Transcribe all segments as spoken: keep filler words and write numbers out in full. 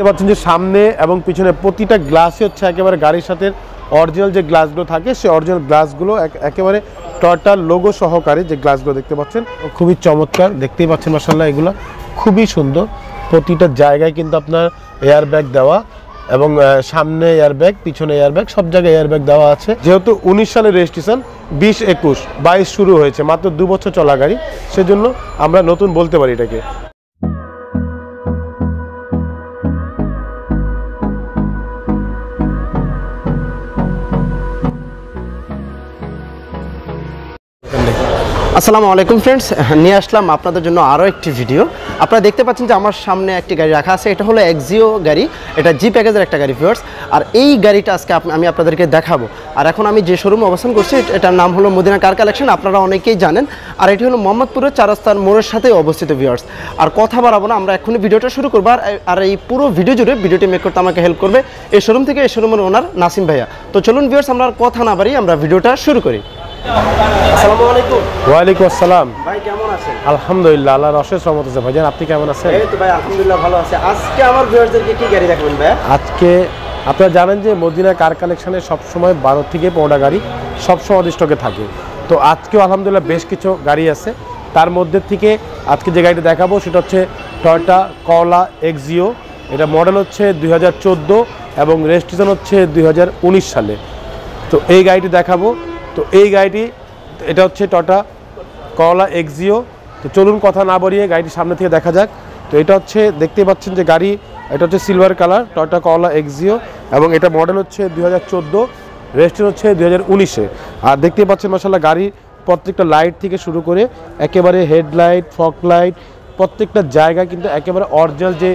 सामने और पिछने प्रतिटा ग्लास ही एकेबारे गाड़िर साथे ओरिजिनल जो ग्लासगुलो थाके से ओरिजिनल ग्लासगुलो एकेबारे टोयोटा लोगो सहकारे जो ग्लासगुलो देखते पाच्छेन खूब ही चमत्कार देखते ही पाच्छेन माशाल्लाह एगुला खूब ही सुंदर प्रतिटा जायगाय किन्तु आपनार एयारबैग देवा एवं सामने एयारबैग पिछने एयारबैग सब जगह एयारबैग देवा आछे जेहेतु उन्नीस साले रेजिस्ट्रेशन बीस एकुश बाईस शुरू होयेछे मात्र दो बछर चला गाड़ी सेजोन्नो आमरा नतुन बोलते पारी एटाके আসসালামু আলাইকুম फ्रेंड्स নিয়ে আসলাম আপনাদের জন্য আরো একটি ভিডিও আপনারা দেখতে পাচ্ছেন যে আমার সামনে একটি গাড়ি রাখা আছে এটা হলো এক্সিও গাড়ি এটা জি প্যাকেজের একটা গাড়ি ভিউয়ার্স আর এই গাড়িটা আজকে আমি আপনাদেরকে দেখাবো আর এখন আমি যে শোরুমে অবস্থান করছি এটার নাম হলো মদিনা কার কালেকশন আপনারা অনেকেই জানেন আর এটি হলো মোহাম্মদপুরের চার রাস্তার মোড়ের সাথে অবস্থিত ভিউয়ার্স আর কথা বাড়াবো না আমরা এখনই ভিডিওটা শুরু করব আর এই পুরো ভিডিও জুড়ে ভিডিওটি মেক করতে আমাকে হেল্প করবে এই শোরুম থেকে এই শোরুমের ওনার নাসিম ভাইয়া তো চলুন ভিউয়ার্স আমরা কথা না বাড়িয়ে আমরা ভিডিওটা শুরু করি আসসালামু আলাইকুম ওয়া আলাইকুম আসসালাম ভাই কেমন আছেন আলহামদুলিল্লাহ আল্লাহর অশেষ রহমতে আছে ভাইজান আপনি কেমন আছেন এই তো ভাই আলহামদুলিল্লাহ ভালো আছি আজকে আমার ভিউয়ারদেরকে কি গাড়ি দেখাবেন ভাই আজকে আপনারা জানেন যে মদিনা কার কালেকশনে সব সময় বারো থেকে পনেরোটা গাড়ি সব সময় স্টকে থাকে তো আজকেও আলহামদুলিল্লাহ বেশ কিছু গাড়ি আছে তার মধ্যে থেকে আজকে যে গাড়িটা দেখাবো সেটা হচ্ছে টয়োটা করোলা এক্সিও এটা মডেল হচ্ছে দুই হাজার চৌদ্দ এবং রেজিস্ট্রেশন হচ্ছে দুই হাজার উনিশ সালে তো এই গাড়িটা দেখাবো তো এই গাড়িটি এটা হচ্ছে টয়োটা করোলা এক্সিও তো চলুন কথা না বাড়িয়ে গাড়িটি সামনে থেকে দেখা যাক তো এটা হচ্ছে দেখতে পাচ্ছেন যে গাড়ি এটা হচ্ছে silver colour Toyota Corolla Axio এবং এটা মডেল হচ্ছে দুই হাজার চৌদ্দ রেজিস্ট্রেশন হচ্ছে দুই হাজার উনিশ এ আর দেখতে পাচ্ছেন মাশাআল্লাহ গাড়ির প্রত্যেকটা লাইট থেকে শুরু করে একেবারে হেডলাইট ফগ লাইট প্রত্যেকটা জায়গা কিন্তু একেবারে অরিজিনাল যে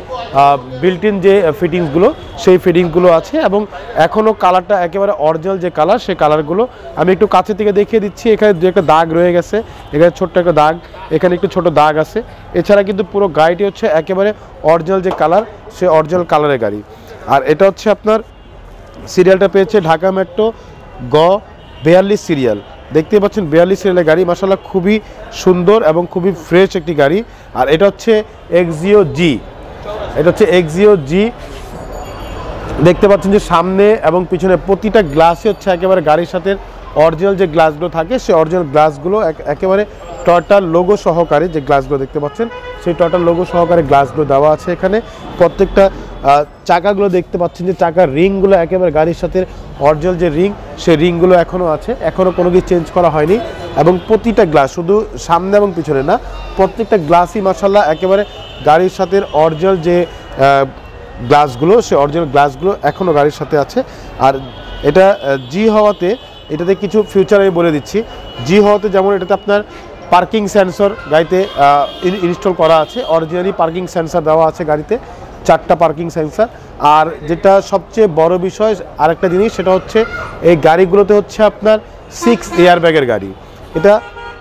বিল্ট ইন যে ফিটিংসগুলো সেই ফিটিংসগুলো আছে এবং এখনও কালারটা একেবারে অরিজিনাল যে কালার সেই কালারগুলো আমি একটু কাছে থেকে দেখিয়ে দিচ্ছি এখানে দু একটা দাগ রয়ে গেছে এখানে ছোট্ট একটা দাগ এখানে একটু ছোট দাগ আছে এছাড়া কিন্তু পুরো গাড়িটি হচ্ছে একেবারে অরিজিনাল যে কালার সে অরিজিনাল কালারের গাড়ি আর এটা হচ্ছে আপনার সিরিয়ালটা পেয়েছে ঢাকা মেট্রো গ বিয়াল্লিশ সিরিয়াল দেখতে পাচ্ছেন বিয়াল্লিশ সিরিয়ালের গাড়ি মাশাআল্লাহ খুবই সুন্দর এবং খুবই ফ্রেশ একটি গাড়ি আর এটা হচ্ছে এক্সিও জি এটা হচ্ছে এক্সিও জি দেখতে পাচ্ছেন যে সামনে এবং পিছনে প্রতিটা গ্লাসই হচ্ছে একেবারে গাড়ির সাথে অরিজিনাল যে গ্লাসগুলো থাকে সেই অরিজিনাল গ্লাসগুলো একেবারে টয়োটা লোগো সহকারে যে গ্লাসগুলো দেখতে পাচ্ছেন সেই টয়োটা লোগো সহকারে গ্লাসগুলো দেওয়া আছে এখানে প্রত্যেকটা চাকাগুলো দেখতে পাচ্ছেন যে চাকার রিংগুলো একেবারে গাড়ির সাথে অরিজিনাল যে রিং সেই রিংগুলো এখনও আছে এখনও কোনো কিছু চেঞ্জ করা হয়নি এবং প্রতিটা গ্লাস শুধু সামনে এবং পিছনে না প্রত্যেকটা গ্লাসই মাশাআল্লাহ একেবারে গাড়ির সাথে অরিজিনাল যে গ্লাসগুলো সে অরিজিনাল গ্লাসগুলো এখনও গাড়ির সাথে আছে আর এটা জি হওয়াতে এটাতে কিছু ফিউচার আমি বলে দিচ্ছি জি হওয়াতে যেমন এটাতে আপনার পার্কিং সেন্সর গাড়িতে ইনস্টল করা আছে অরিজিনালি পার্কিং সেন্সর দেওয়া আছে গাড়িতে চারটা পার্কিং সেন্সর আর যেটা সবচেয়ে বড় বিষয় আরেকটা জিনিস সেটা হচ্ছে এই গাড়িগুলোতে হচ্ছে আপনার সিক্স এয়ারব্যাগের গাড়ি এটা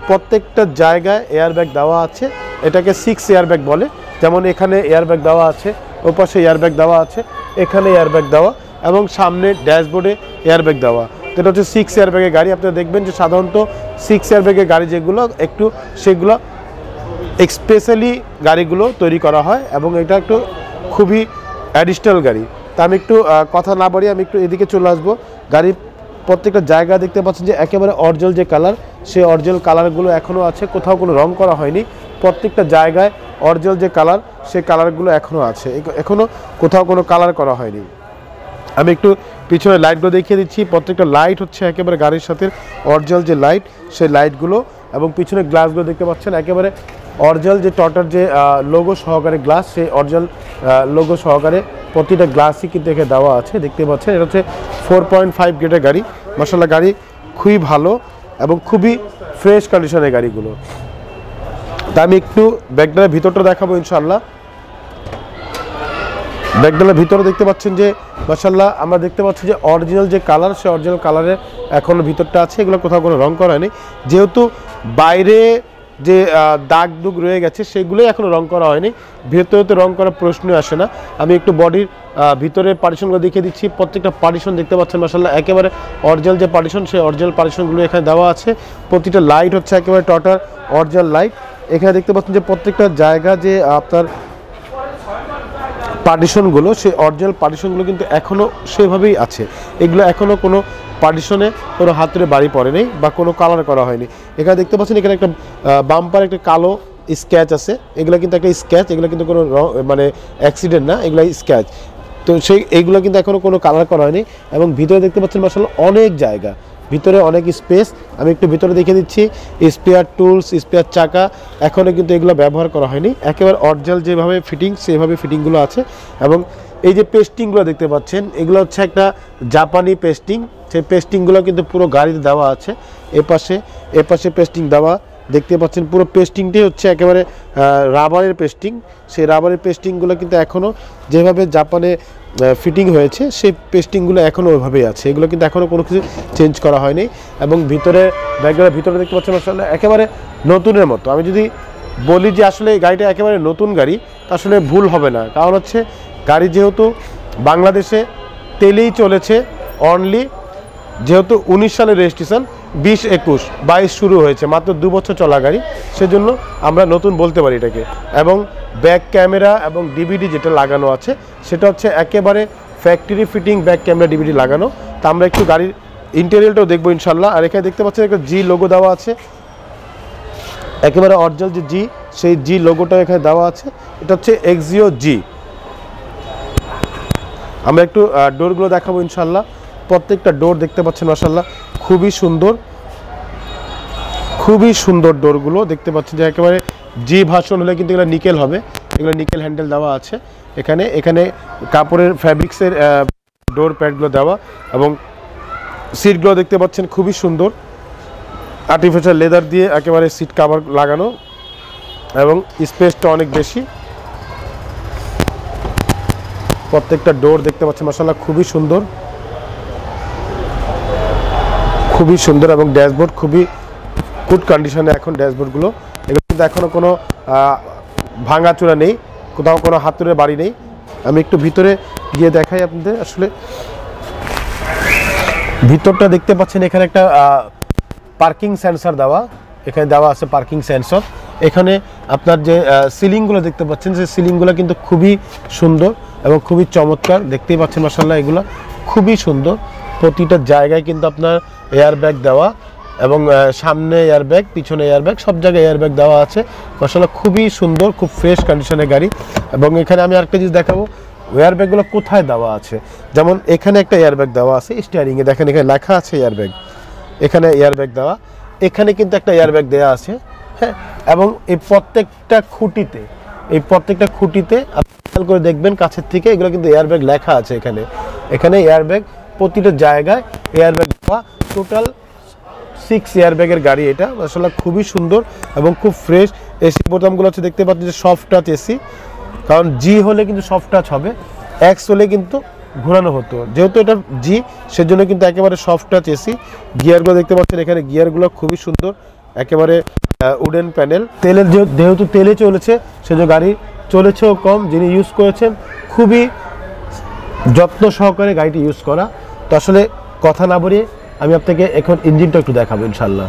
প্রত্যেকটা জায়গায় এয়ারব্যাগ দেওয়া আছে এটাকে সিক্স এয়ারব্যাগ বলে যেমন এখানে এয়ারব্যাগ দেওয়া আছে ওই পাশে এয়ারব্যাগ দেওয়া আছে এখানে এয়ারব্যাগ দেওয়া এবং সামনে ড্যাশবোর্ডে এয়ারব্যাগ দেওয়া এটা হচ্ছে সিক্স এয়ারব্যাগের গাড়ি আপনারা দেখবেন যে সাধারণত সিক্স এয়ারব্যাগের গাড়ি যেগুলো একটু সেগুলো স্পেশালি গাড়িগুলো তৈরি করা হয় এবং এটা একটু খুবই অ্যাডিশনাল গাড়ি তা আমি একটু কথা না বাড়িয়ে আমি একটু এদিকে চলে আসবো গাড়ির প্রত্যেকটা জায়গা দেখতে পাচ্ছেন যে একেবারে অরিজিনাল যে কালার সেই অরিজিনাল কালারগুলো এখনও আছে কোথাও কোনো রং করা হয়নি প্রত্যেকটা জায়গায় অরিজিনাল যে কালার সেই কালারগুলো এখনও আছে এখনও কোথাও কোনো কালার করা হয়নি আমি একটু পিছনে লাইটগুলো দেখিয়ে দিচ্ছি প্রত্যেকটা লাইট হচ্ছে একেবারে গাড়ির সাথে অরিজিনাল যে লাইট সেই লাইটগুলো এবং পিছনে গ্লাসগুলো দেখতে পাচ্ছেন একেবারে অরিজিনাল যে টয়োটার যে লোগো সহকারে গ্লাস সেই অরিজিনাল লোগো সহকারে প্রতিটা গ্লাসই কিন্তু এখানে দেওয়া আছে দেখতে পাচ্ছেন এটা হচ্ছে ফোর পয়েন্ট ফাইভ গ্রেডের গাড়ি মাশাআল্লাহ গাড়ি খুবই ভালো এবং খুবই ফ্রেশ কন্ডিশনের গাড়িগুলো তা আমি একটু ব্যাগডালের ভিতরটা দেখাবো ইনশাআল্লাহ ব্যাগডালের ভিতরে দেখতে পাচ্ছেন যে মাশাআল্লাহ আমরা দেখতে পাচ্ছি যে অরিজিনাল যে কালার সে অরিজিনাল কালারের এখনও ভিতরটা আছে এগুলো কোথাও কোনো রং করা হয়নি যেহেতু বাইরে যে দাগ দুগ রয়ে গেছে সেগুলোই এখনও রং করা হয়নি ভেতরে তো রং করার প্রশ্নই আসে না আমি একটু বডির ভিতরে পার্টিশনগুলো দেখিয়ে দিচ্ছি প্রত্যেকটা পার্টিশন দেখতে পাচ্ছেন মাশাআল্লাহ একেবারে অরিজিনাল যে পার্টিশন সেই অরিজিনাল পার্টিশনগুলো এখানে দেওয়া আছে প্রতিটা লাইট হচ্ছে একেবারে টয়োটার অরিজিনাল লাইট এখানে দেখতে পাচ্ছেন যে প্রত্যেকটা জায়গা যে আপনার পার্টিশনগুলো সেই অরিজিনাল পার্টিশনগুলো কিন্তু এখনও সেভাবেই আছে, এগুলো এখনও কোনো পার্টিশনে কোনো হাতুড়ে বাড়ি পড়ে নেই বা কোনো কালার করা হয়নি। এখানে দেখতে পাচ্ছেন এখানে একটা বাম্পার একটা কালো স্ক্যাচ আছে, এগুলো কিন্তু একটা স্ক্যাচ, এগুলো কিন্তু কোনো মানে অ্যাক্সিডেন্ট না, এগুলো স্ক্যাচ। তো সেই এইগুলো কিন্তু এখনও কোনো কালার করা হয়নি এবং ভিতরে দেখতে পাচ্ছেন মাশাআল্লাহ অনেক জায়গা, ভিতরে অনেক স্পেস। আমি একটু ভিতরে দেখিয়ে দিচ্ছি, স্পেয়ার টুলস, স্পেয়ার চাকা এখনও কিন্তু এগুলো ব্যবহার করা হয়নি, একেবারে অরিজিনাল যেভাবে ফিটিং সেভাবে ফিটিংগুলো আছে। এবং এই যে পেস্টিংগুলো দেখতে পাচ্ছেন এগুলো হচ্ছে একটা জাপানি পেস্টিং, সেই পেস্টিংগুলো কিন্তু পুরো গাড়িতে দেওয়া আছে, এপাশে এপাশে পেস্টিং দেওয়া দেখতে পাচ্ছেন। পুরো পেস্টিংটাই হচ্ছে একেবারে রাবারের পেস্টিং, সেই রাবারের পেস্টিংগুলো কিন্তু এখনও যেভাবে জাপানে ফিটিং হয়েছে সেই পেস্টিংগুলো এখনও ওইভাবেই আছে, এগুলো কিন্তু এখনও কোনো কিছু চেঞ্জ করা হয়নি। এবং ভিতরে ব্যাগগুলোর ভিতরে দেখতে পাচ্ছেন আসলে একেবারে নতুনের মতো। আমি যদি বলি যে আসলে এই গাড়িটা একেবারে নতুন গাড়ি তা আসলে ভুল হবে না, কারণ হচ্ছে গাড়ি যেহেতু বাংলাদেশে তেলেই চলেছে অনলি, যেহেতু উনিশ সালের রেজিস্ট্রেশন, বিশ একুশ বাইশ শুরু হয়েছে, মাত্র দু বছর চলা গাড়ি, সেজন্য আমরা নতুন বলতে পারি এটাকে। এবং ব্যাক ক্যামেরা এবং ডিভিডি যেটা লাগানো আছে সেটা হচ্ছে একেবারে factory fitting back camera DVD লাগানো। তা আমরা একটু গাড়ির ইন্টেরিয়রটাও দেখবো ইনশাল্লাহ। আর এখানে দেখতে পাচ্ছেন একটা জি লোগো দেওয়া আছে, একেবারে অরিজিনাল যে জি সেই জি লোগোটা এখানে দেওয়া আছে, এটা হচ্ছে এক্সিও জি। আমরা একটু ডোরগুলো দেখাবো ইনশাল্লাহ। প্রত্যেকটা ডোর দেখতে পাচ্ছেন মাশাআল্লাহ খুবই সুন্দর, খুবই সুন্দর ডোরগুলো দেখতে পাচ্ছেন যে একেবারে জি ভাষণ হলে কিন্তু এগুলো নিকেল হবে, এগুলো নিকেল হ্যান্ডেল দেওয়া আছে। এখানে এখানে কাপড়ের ফ্যাব্রিক্সের ডোর প্যাডগুলো দেওয়া এবং সিটগুলো দেখতে পাচ্ছেন খুবই সুন্দর, আর্টিফিশিয়াল লেদার দিয়ে একেবারে সিট কাভার লাগানো এবং স্পেসটা অনেক বেশি। প্রত্যেকটা ডোর দেখতে পাচ্ছেন মাশাআল্লাহ খুবই সুন্দর, খুবই সুন্দর। এবং ড্যাশবোর্ড খুবই গুড কন্ডিশনে এখন ড্যাশবোর্ডগুলো, এগুলো কিন্তু এখনও কোনো ভাঙাচোরা নেই, কোথাও কোনো হাতুড়ে বাড়ি নেই। আমি একটু ভিতরে গিয়ে দেখাই আপনাদের আসলে ভিতরটা দেখতে পাচ্ছেন। এখানে একটা পার্কিং সেন্সর দেওয়া, এখানে দেওয়া আছে পার্কিং সেন্সর। এখানে আপনার যে সিলিংগুলো দেখতে পাচ্ছেন সেই সিলিংগুলো কিন্তু খুবই সুন্দর এবং খুবই চমৎকার, দেখতেই পাচ্ছেন মাশাআল্লাহ এগুলো খুবই সুন্দর। প্রতিটা জায়গায় কিন্তু আপনার এয়ারব্যাগ দেওয়া এবং সামনে এয়ারব্যাগ পিছনে এয়ারব্যাগ সব জায়গায় এয়ারব্যাগ দেওয়া আছে মাশাআল্লাহ, খুবই সুন্দর, খুব ফ্রেশ কন্ডিশনের গাড়ি। এবং এখানে আমি আরেকটা জিনিস দেখাবো, এয়ারব্যাগগুলো কোথায় দেওয়া আছে, যেমন এখানে একটা এয়ারব্যাগ দেওয়া আছে স্টিয়ারিংয়ে, দেখেন এখানে লেখা আছে এয়ারব্যাগ, এখানে এয়ারব্যাগ দেওয়া, এখানে কিন্তু একটা এয়ারব্যাগ দেওয়া আছে। হ্যাঁ, এবং এই প্রত্যেকটা খুঁটিতে এই প্রত্যেকটা খুঁটিতে আপনি খেয়াল করে দেখবেন কাছের থেকে, এগুলো কিন্তু এয়ারব্যাগ লেখা আছে এখানে, এখানে এয়ারব্যাগ প্রতিটা জায়গায় এয়ারব্যাগ দেওয়া। টোটাল সিক্স এয়ারব্যাগের গাড়ি এটা মাশাআল্লাহ, খুবই সুন্দর এবং খুব ফ্রেশ। এসি বোতামগুলো হচ্ছে দেখতে পাচ্ছেন যে সফট টাচ এসি, কারণ জি হলে কিন্তু সফট টাচ হবে, এক্স হলে কিন্তু ঘোরানো হতো, যেহেতু এটা জি সেজন্য কিন্তু একেবারে সফট টাচ এসি। গিয়ারগুলো দেখতে পাচ্ছেন এখানে গিয়ারগুলো খুবই সুন্দর, একেবারে উডেন প্যানেল। তেলের যেহেতু তেলে চলেছে সেজন্য গাড়ি চলেছেও কম, যিনি ইউজ করেছেন খুবই যত্ন সহকারে গাড়িটি ইউজ করা। তো আসলে কথা না বলে আমি আপনাকে এখন ইঞ্জিনটা একটু দেখাবো ইনশাল্লাহ।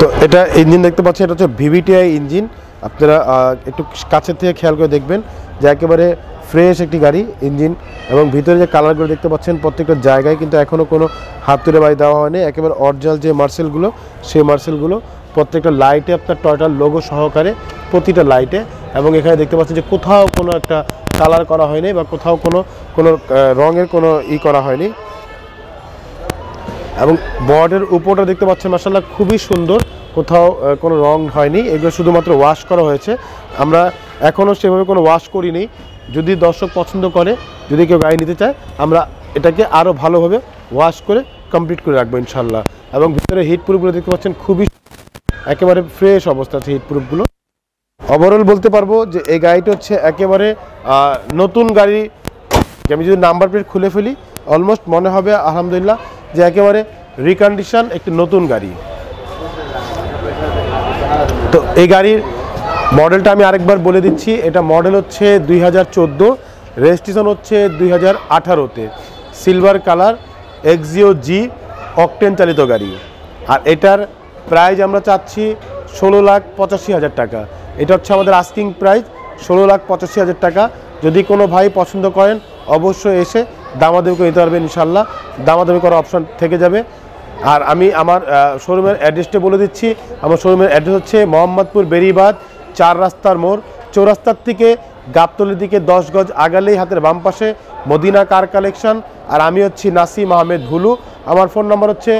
তো এটা ইঞ্জিন দেখতে পাচ্ছেন, এটা হচ্ছে ভিভিটিআই ইঞ্জিন, আপনারা একটু কাছের থেকে খেয়াল করে দেখবেন যে একেবারে ফ্রেশ একটি গাড়ি ইঞ্জিন। এবং ভিতরে যে কালারগুলো দেখতে পাচ্ছেন প্রত্যেকটা জায়গায় কিন্তু এখনও কোনো হাতুড়ে বাড়ি দেওয়া হয়নি, একেবারে অরিজিনাল যে মার্সেলগুলো সেই মার্সেলগুলো, প্রত্যেকটা লাইটে আপনার টয়োটার লোগো সহকারে প্রতিটা লাইটে। এবং এখানে দেখতে পাচ্ছেন যে কোথাও কোনো একটা কালার করা হয়নি বা কোথাও কোনো কোনো রঙের কোনো ই করা হয়নি। এবং বর্ডের উপরটা দেখতে পাচ্ছেন মাশাআল্লাহ খুবই সুন্দর, কোথাও কোনো রং হয়নি, এগুলো শুধুমাত্র ওয়াশ করা হয়েছে। আমরা এখনও সেভাবে কোনো ওয়াশ করিনি, যদি দর্শক পছন্দ করে যদি কেউ গাড়ি নিতে চায় আমরা এটাকে আরও ভালোভাবে ওয়াশ করে কমপ্লিট করে রাখবো ইনশাল্লাহ। এবং ভিতরে হিটপ্রুফগুলো দেখতে পাচ্ছেন খুবই একেবারে ফ্রেশ অবস্থাতে হিটপ্রুফগুলো। ওভারঅল বলতে পারবো যে এই গাড়িটা হচ্ছে একেবারে নতুন গাড়ি। আমি যদি নাম্বার প্লেট খুলে ফেলি অলমোস্ট মনে হবে আলহামদুলিল্লাহ যে একেবারে রিকন্ডিশন একটি নতুন গাড়ি। তো এই গাড়ির মডেলটা আমি আরেকবার বলে দিচ্ছি, এটা মডেল হচ্ছে দুই হাজার চোদ্দো, রেজিস্ট্রেশন হচ্ছে দুই হাজার আঠারোতে, silver colour, Axio G, octane চালিত গাড়ি। আর এটার প্রাইস আমরা চাচ্ছি ষোলো লাখ পঁচাশি হাজার টাকা, এটা হচ্ছে আমাদের আস্কিং প্রাইস ষোলো লাখ পঁচাশি হাজার টাকা। যদি কোনো ভাই পছন্দ করেন অবশ্যই এসে দামাদামি করে নিতে পারবেন ইনশাআল্লাহ। দামাদামি করার অপশন থেকে যাবে। আর আমি আমার শোরুমের অ্যাড্রেসটা বলে দিচ্ছি। আমার শোরুমের অ্যাড্রেস হচ্ছে মোহাম্মদপুর বেরিবাদ চার রাস্তার মোড়, চৌরাস্তার থেকে গাবতলির দিকে দশ গজ আগালেই হাতের বাম পাশে মদিনা কার কালেকশন। আর আমি হচ্ছি নাসিম আহমেদ হুলু। আমার ফোন নাম্বার হচ্ছে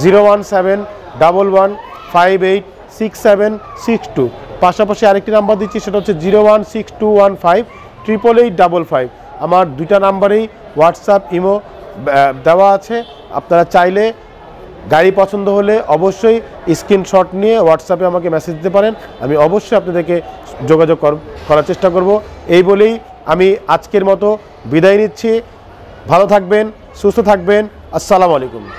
zero one seven double one five eight six seven six two. পাশাপাশি আরেকটি নাম্বার দিচ্ছি, সেটা হচ্ছে zero one six two one five triple eight double five. আমার দুইটা নাম্বারেই হোয়াটসঅ্যাপ ইমো দেওয়া আছে। আপনারা চাইলে গাড়ি পছন্দ হলে অবশ্যই স্ক্রিনশট নিয়ে হোয়াটসঅ্যাপে আমাকে মেসেজ দিতে পারেন, আমি অবশ্যই আপনাদেরকে যোগাযোগ করার চেষ্টা করব। এই বলেই আমি আজকের মতো বিদায় নিচ্ছি। ভালো থাকবেন, সুস্থ থাকবেন, আসসালামু আলাইকুম।